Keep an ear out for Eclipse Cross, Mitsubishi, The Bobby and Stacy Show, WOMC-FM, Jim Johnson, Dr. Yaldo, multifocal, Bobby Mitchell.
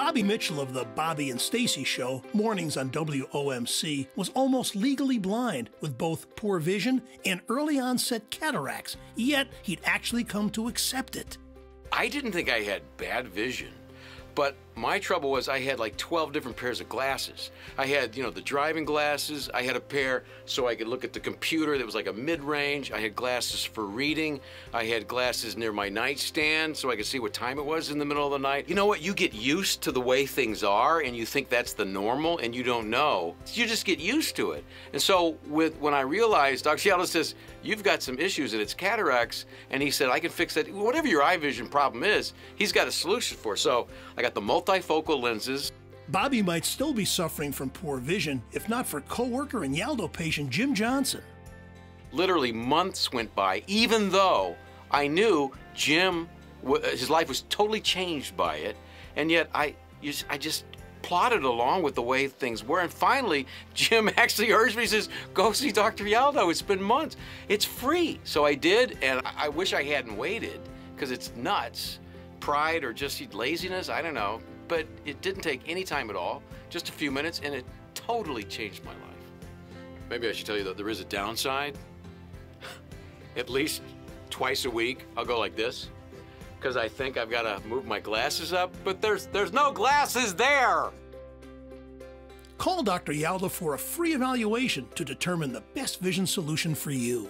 Bobby Mitchell of The Bobby and Stacy Show, mornings on WOMC, was almost legally blind with both poor vision and early-onset cataracts, yet he'd actually come to accept it. I didn't think I had bad vision, but my trouble was I had like 12 different pairs of glasses. I had, you know, the driving glasses. I had a pair so I could look at the computer that was like a mid-range. I had glasses for reading. I had glasses near my nightstand so I could see what time it was in the middle of the night. You know what? You get used to the way things are and you think that's the normal and you don't know. You just get used to it. And so when I realized, Dr. Yaldo says, you've got some issues and it's cataracts. And he said, I can fix that. Whatever your eye vision problem is, he's got a solution for it. So I got the multifocal lenses. Bobby might still be suffering from poor vision if not for co-worker and Yaldo patient Jim Johnson. Literally months went by, even though I knew Jim, his life was totally changed by it, and yet I just plodded along with the way things were, and finally Jim actually urged me, says, go see Dr. Yaldo, it's been months, it's free. So I did, and I wish I hadn't waited, because it's nuts. Pride or just laziness, I don't know, but it didn't take any time at all, just a few minutes, and it totally changed my life. Maybe I should tell you that there is a downside. At least twice a week, I'll go like this, because I think I've got to move my glasses up, but there's no glasses there! Call Dr. Yaldo for a free evaluation to determine the best vision solution for you.